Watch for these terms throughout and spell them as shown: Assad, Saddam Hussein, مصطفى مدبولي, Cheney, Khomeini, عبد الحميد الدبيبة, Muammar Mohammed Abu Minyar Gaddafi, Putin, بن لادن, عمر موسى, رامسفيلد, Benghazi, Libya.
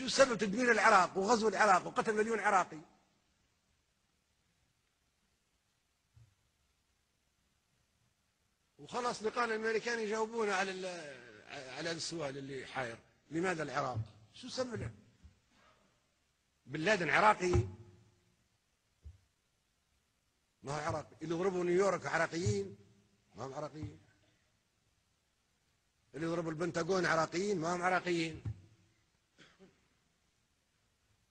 شو سبب تدمير العراق وغزو العراق وقتل مليون عراقي؟ وخلاص لقانا الامريكان يجاوبونا على السؤال اللي حاير، لماذا العراق؟ شو سببنا؟ بن لادن عراقي؟ ما هو عراقي، اللي ضربوا نيويورك عراقيين؟ ما هم عراقيين. اللي ضربوا البنتاغون عراقيين؟ ما هم عراقيين.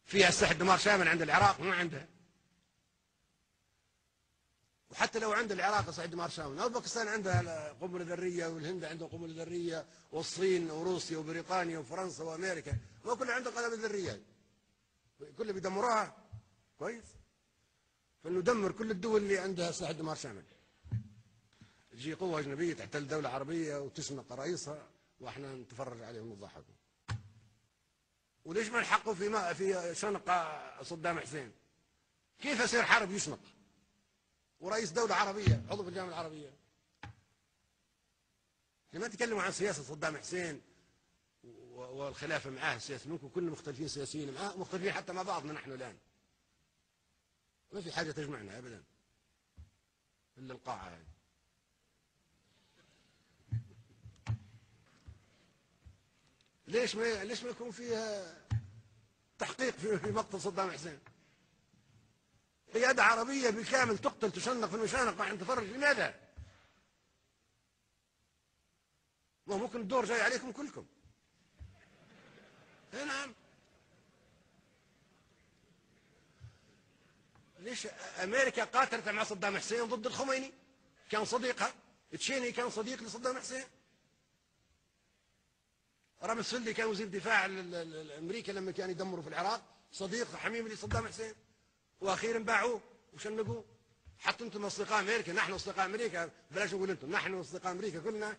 فيها سلاح دمار شامل عند العراق؟ ما عندها. وحتى لو عند العراق سلاح دمار شامل، اوزبكستان عندها قنبله ذريه، والهند عندها قنبله ذريه، والصين وروسيا وبريطانيا وفرنسا وامريكا، ما كلها عندها قنابل ذريه. كلها بيدمروها. كويس؟ فندمر كل الدول اللي عندها سلاح دمار شامل. تجي قوه اجنبيه تحتل دوله عربيه وتشنق قرايصها واحنا نتفرج عليهم ونضحكوا. وليش ما نحقوا في شنق صدام حسين؟ كيف يصير حرب يشنق؟ ورئيس دوله عربيه، عضو في الجامعه العربيه. لما تكلموا عن سياسه صدام حسين والخلافه معاه سياسه، ممكن كلنا مختلفين سياسيين معاه، مختلفين حتى مع بعضنا نحن الان. ما في حاجه تجمعنا ابدا. الا القاعه هذه. ليش ما يكون فيها تحقيق في مقتل صدام حسين؟ قيادة عربية بالكامل تقتل تشنق في المشانق واحنا نتفرج، لماذا؟ ما ممكن الدور جاي عليكم كلكم. اي نعم. ليش امريكا قاتلت مع صدام حسين ضد الخميني؟ كان صديقها، تشيني كان صديق لصدام حسين. رامسفيلد كان وزير دفاع الامريكي لما كان يدمروا في العراق، صديق حميم لصدام حسين، واخيرا باعوه وشنقوه. حتى انتم اصدقاء امريكا، نحن اصدقاء امريكا، بلاش نقول انتم، نحن اصدقاء امريكا كلنا،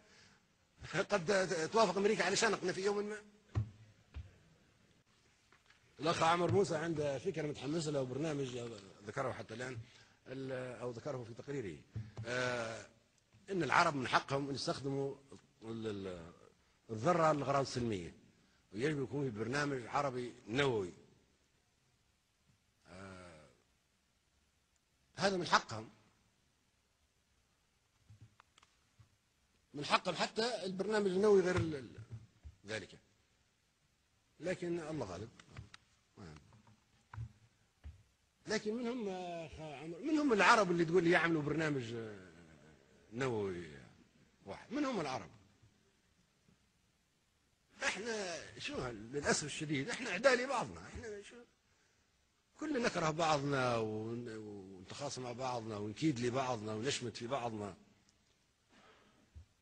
قد توافق امريكا على شنقنا في يوم ما. الاخ عمر موسى عنده فكره متحمس له وبرنامج ذكره حتى الان او ذكره في تقريره، ان العرب من حقهم ان يستخدموا الذرة للأغراض السلمية، ويجب يكون في برنامج عربي نووي. هذا من حقهم، من حقهم حتى البرنامج النووي غير ذلك، لكن الله غالب. لكن منهم العرب اللي تقول لي يعملوا برنامج نووي واحد، منهم العرب. احنا شو للاسف الشديد احنا اعداء لبعضنا، احنا شو كل نكره بعضنا ونتخاصم مع بعضنا ونكيد لبعضنا ونشمت في بعضنا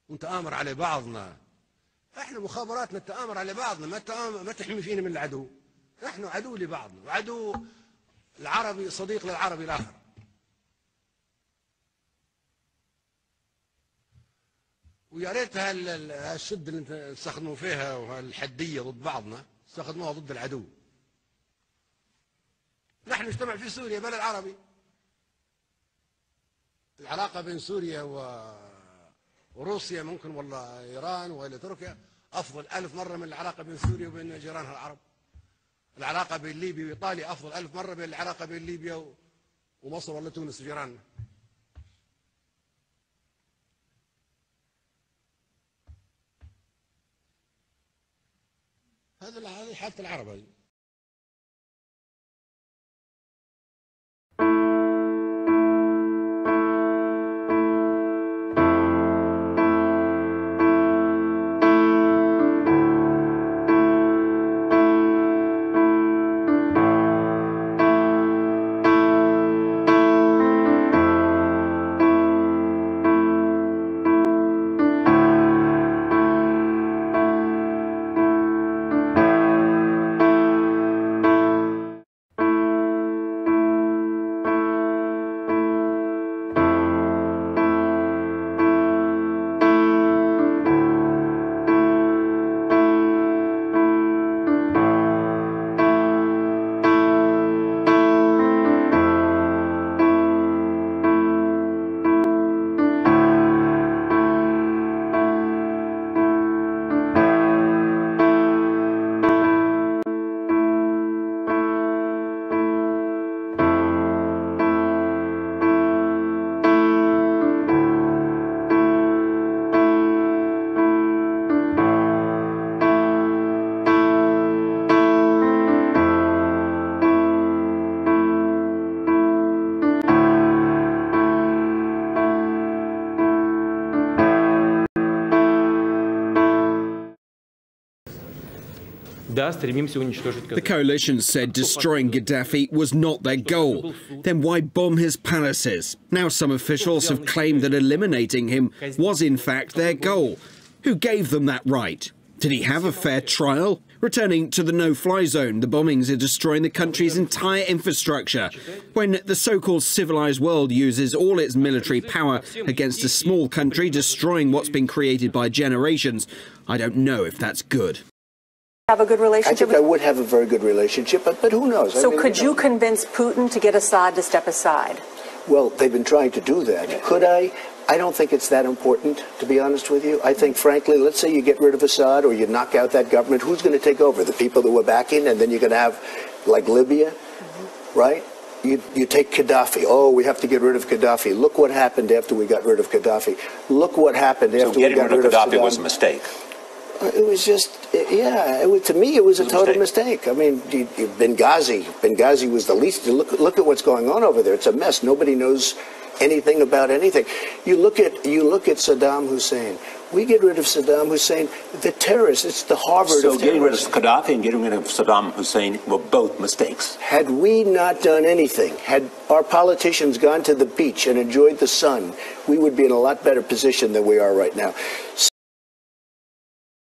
ونتآمر على بعضنا. احنا مخابراتنا التآمر على بعضنا، ما تحمي فينا من العدو، نحن عدو لبعضنا، وعدو العربي صديق للعربي الاخر. ويا ريت هالشد اللي انتم تستخدموا فيها وهالحديه ضد بعضنا استخدموها ضد العدو. نحن نجتمع في سوريا بلد عربي. العلاقه بين سوريا وروسيا ممكن والله ايران والى تركيا افضل 1000 مره من العلاقه بين سوريا وبين جيرانها العرب. العلاقه بين ليبيا وايطاليا افضل 1000 مره من العلاقه بين ليبيا ومصر ولا تونس جيراننا. هذه حالة العرب هذه. The coalition said destroying Gaddafi was not their goal. Then why bomb his palaces? Now some officials have claimed that eliminating him was in fact their goal. Who gave them that right? Did he have a fair trial? Returning to the no-fly zone, the bombings are destroying the country's entire infrastructure. When the so-called civilized world uses all its military power against a small country, destroying what's been created by generations, I don't know if that's good. Have a good relationship? I think I would have a very good relationship, but who knows? So could you convince Putin to get Assad to step aside? Well, they've been trying to do that. Could I? I don't think it's that important, to be honest with you. I think, frankly, let's say you get rid of Assad or you knock out that government, who's going to take over? The people that were backing, and then you're going to have, like Libya, right? You take Gaddafi. Oh, we have to get rid of Gaddafi. Look what happened after we got rid of Gaddafi. Look what happened after we got rid of Gaddafi. So getting rid of Gaddafi was a mistake. It was just, yeah, to me it was a total mistake. I mean, Benghazi was the least, look at what's going on over there. It's a mess. Nobody knows anything about anything. You look at Saddam Hussein. We get rid of Saddam Hussein, the terrorists, it's the Harvard of terrorists. So getting rid of Gaddafi and getting rid of Saddam Hussein were both mistakes. Had we not done anything, had our politicians gone to the beach and enjoyed the sun, we would be in a lot better position than we are right now.